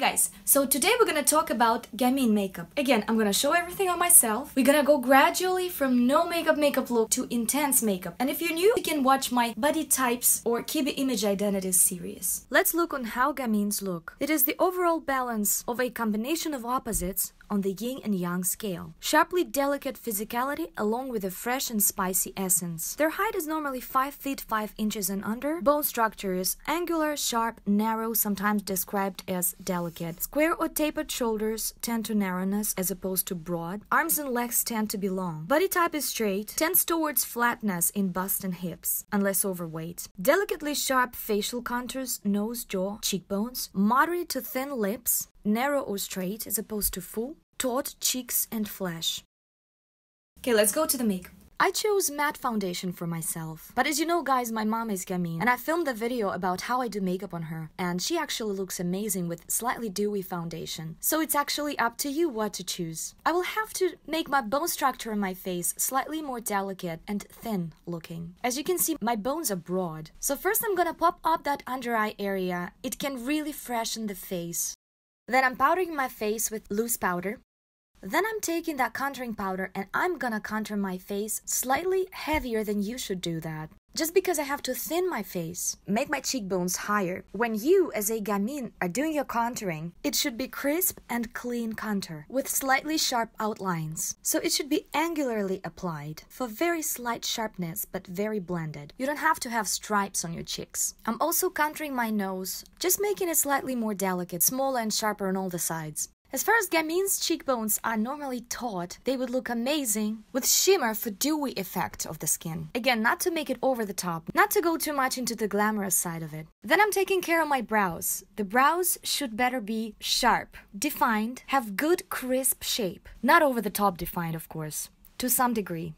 Hey guys, so today we're gonna talk about gamine makeup. Again, I'm gonna show everything on myself. We're gonna go gradually from no makeup look to intense makeup. And if you're new, you can watch my Body Types or Kibbe Image Identity series. Let's look on how gamines look. It is the overall balance of a combination of opposites on the yin and yang scale. Sharply delicate physicality along with a fresh and spicy essence. Their height is normally 5 feet 5 inches and under. Bone structure is angular, sharp, narrow, sometimes described as delicate. Square or tapered shoulders tend to narrowness as opposed to broad. Arms and legs tend to be long. Body type is straight, tends towards flatness in bust and hips, unless overweight. Delicately sharp facial contours, nose, jaw, cheekbones. Moderate to thin lips. Narrow or straight as opposed to full, taut cheeks and flesh. Okay, let's go to the makeup. I chose matte foundation for myself. But as you know guys, my mom is gamine and I filmed a video about how I do makeup on her and she actually looks amazing with slightly dewy foundation. So it's actually up to you what to choose. I will have to make my bone structure on my face slightly more delicate and thin looking. As you can see, my bones are broad. So first I'm gonna pop up that under eye area. It can really freshen the face. Then I'm powdering my face with loose powder. Then I'm taking that contouring powder and I'm gonna contour my face slightly heavier than you should do that. Just because I have to thin my face, make my cheekbones higher. When you, as a gamine, are doing your contouring, it should be crisp and clean contour with slightly sharp outlines. So it should be angularly applied for very slight sharpness but very blended. You don't have to have stripes on your cheeks. I'm also contouring my nose, just making it slightly more delicate, smaller and sharper on all the sides. As far as gamine's cheekbones are normally taut, they would look amazing with shimmer for dewy effect of the skin. Again, not to make it over the top, not to go too much into the glamorous side of it. Then I'm taking care of my brows. The brows should better be sharp, defined, have good crisp shape. Not over the top defined, of course, to some degree.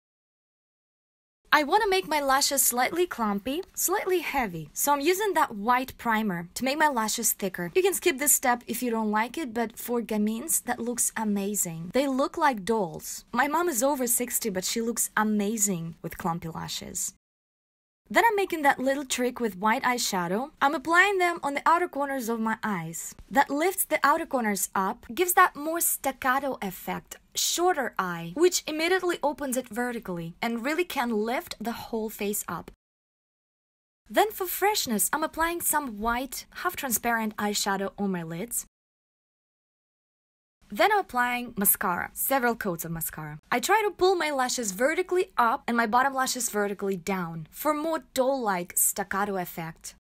I want to make my lashes slightly clumpy, slightly heavy, so I'm using that white primer to make my lashes thicker. You can skip this step if you don't like it, but for gamines, that looks amazing. They look like dolls. My mom is over 60, but she looks amazing with clumpy lashes. Then I'm making that little trick with white eyeshadow. I'm applying them on the outer corners of my eyes. That lifts the outer corners up, gives that more staccato effect, shorter eye, which immediately opens it vertically and really can lift the whole face up. Then for freshness, I'm applying some white, half-transparent eyeshadow on my lids. Then I'm applying mascara, several coats of mascara. I try to pull my lashes vertically up and my bottom lashes vertically down for more doll-like staccato effect.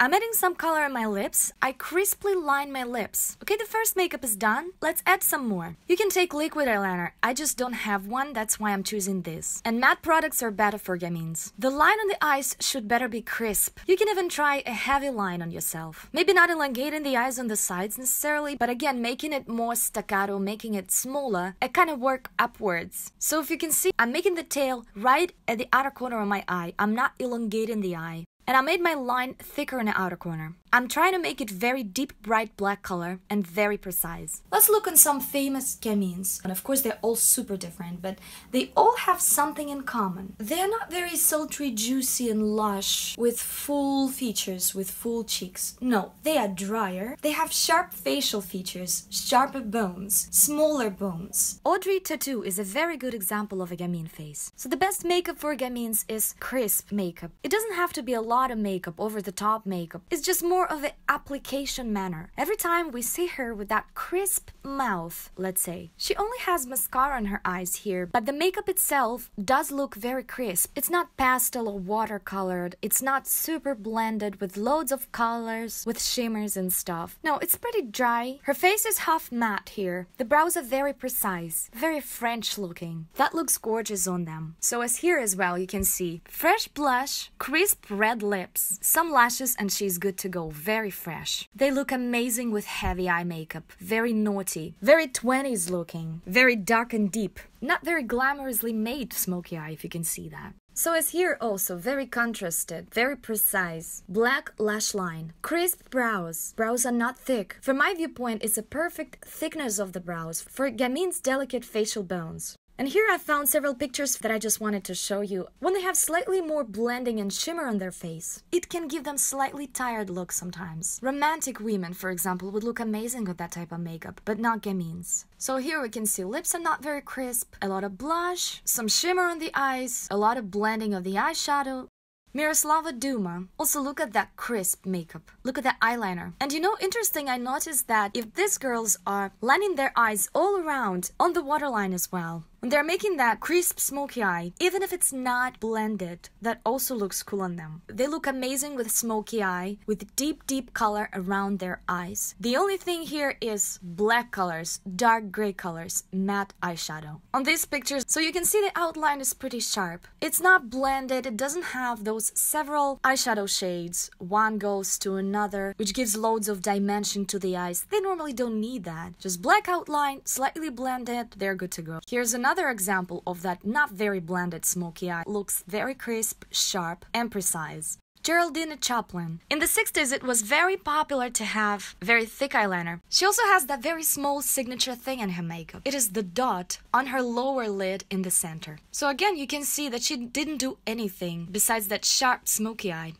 I'm adding some color on my lips. I crisply line my lips. Okay, the first makeup is done. Let's add some more. You can take liquid eyeliner. I just don't have one, that's why I'm choosing this. And matte products are better for gamines. The line on the eyes should better be crisp. You can even try a heavy line on yourself. Maybe not elongating the eyes on the sides necessarily, but again, making it more staccato, making it smaller. I kind of work upwards. So if you can see, I'm making the tail right at the outer corner of my eye. I'm not elongating the eye. And I made my line thicker in the outer corner. I'm trying to make it very deep, bright black color and very precise. Let's look on some famous gamines. And of course they're all super different, but they all have something in common. They're not very sultry, juicy and lush with full features, with full cheeks. No, they are drier. They have sharp facial features, sharper bones, smaller bones. Audrey Tautou is a very good example of a gamine face. So the best makeup for gamines is crisp makeup. It doesn't have to be a lot of makeup, over the top makeup. It's just more of an application manner. Every time we see her with that crisp mouth, let's say, she only has mascara on her eyes here, but the makeup itself does look very crisp. It's not pastel or watercolored. It's not super blended with loads of colors, with shimmers and stuff. No, it's pretty dry. Her face is half matte here. The brows are very precise, very French looking. That looks gorgeous on them. So as here as well, you can see fresh blush, crisp red lips, some lashes, and she's good to go. Very fresh. They look amazing with heavy eye makeup. Very naughty. Very 20s looking. Very dark and deep. Not very glamorously made smoky eye, if you can see that. So as here also, very contrasted, very precise. Black lash line, crisp brows. Brows are not thick. From my viewpoint, it's a perfect thickness of the brows for gamine's delicate facial bones. And here I found several pictures that I just wanted to show you. When they have slightly more blending and shimmer on their face, it can give them slightly tired looks sometimes. Romantic women, for example, would look amazing with that type of makeup, but not gamines. So here we can see lips are not very crisp, a lot of blush, some shimmer on the eyes, a lot of blending of the eyeshadow. Miroslava Duma. Also look at that crisp makeup. Look at that eyeliner. And you know, interesting, I noticed that if these girls are lining their eyes all around, on the waterline as well, when they're making that crisp smoky eye, even if it's not blended, that also looks cool on them. They look amazing with smoky eye, with deep, deep color around their eyes. The only thing here is black colors, dark gray colors, matte eyeshadow. On these pictures, so you can see the outline is pretty sharp. It's not blended, it doesn't have those several eyeshadow shades. One goes to another, which gives loads of dimension to the eyes. They normally don't need that. Just black outline, slightly blended, they're good to go. Here's another example of that not very blended smoky eye. Looks very crisp, sharp, and precise. Geraldine Chaplin. In the 60s, it was very popular to have very thick eyeliner. She also has that very small signature thing in her makeup. It is the dot on her lower lid in the center. So again, you can see that she didn't do anything besides that sharp smoky eye.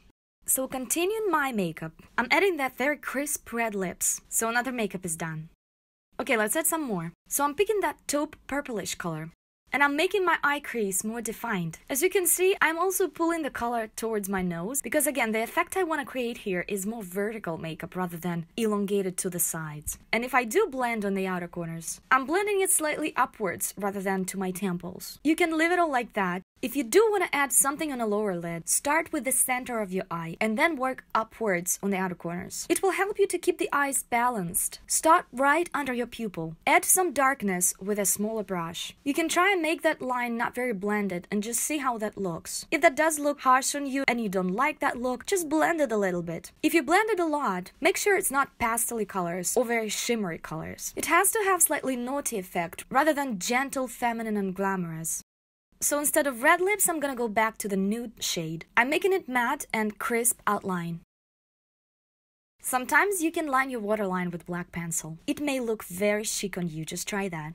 So continuing my makeup, I'm adding that very crisp red lips. So another makeup is done. Okay, let's add some more. So I'm picking that taupe purplish color, and I'm making my eye crease more defined. As you can see, I'm also pulling the color towards my nose, because again, the effect I want to create here is more vertical makeup rather than elongated to the sides. And if I do blend on the outer corners, I'm blending it slightly upwards rather than to my temples. You can leave it all like that. If you do want to add something on a lower lid, start with the center of your eye and then work upwards on the outer corners. It will help you to keep the eyes balanced. Start right under your pupil. Add some darkness with a smaller brush. You can try and make that line not very blended and just see how that looks. If that does look harsh on you and you don't like that look, just blend it a little bit. If you blend it a lot, make sure it's not pastel colors or very shimmery colors. It has to have slightly naughty effect rather than gentle, feminine and glamorous. So instead of red lips, I'm gonna go back to the nude shade. I'm making it matte and crisp outline. Sometimes you can line your waterline with black pencil. It may look very chic on you, just try that.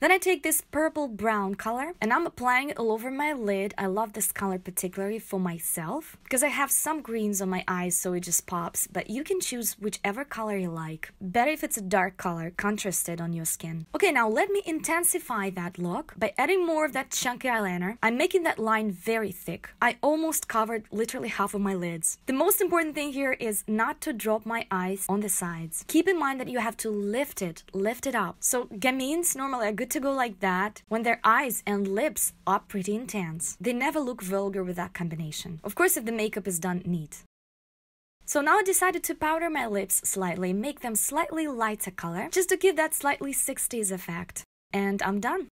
Then I take this purple-brown color and I'm applying it all over my lid. I love this color particularly for myself because I have some greens on my eyes so it just pops, but you can choose whichever color you like. Better if it's a dark color, contrasted on your skin. Okay, now let me intensify that look by adding more of that chunky eyeliner. I'm making that line very thick. I almost covered literally half of my lids. The most important thing here is not to drop my eyes on the sides. Keep in mind that you have to lift it up. So gamines normally are good to go like that when their eyes and lips are pretty intense. They never look vulgar with that combination. Of course, if the makeup is done neat. So now I decided to powder my lips slightly, make them slightly lighter color, just to give that slightly 60s effect. And I'm done.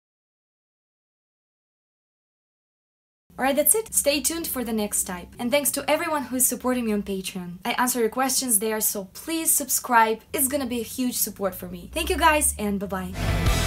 Alright, that's it. Stay tuned for the next type. And thanks to everyone who is supporting me on Patreon. I answer your questions there, so please subscribe. It's gonna be a huge support for me. Thank you guys, and bye-bye.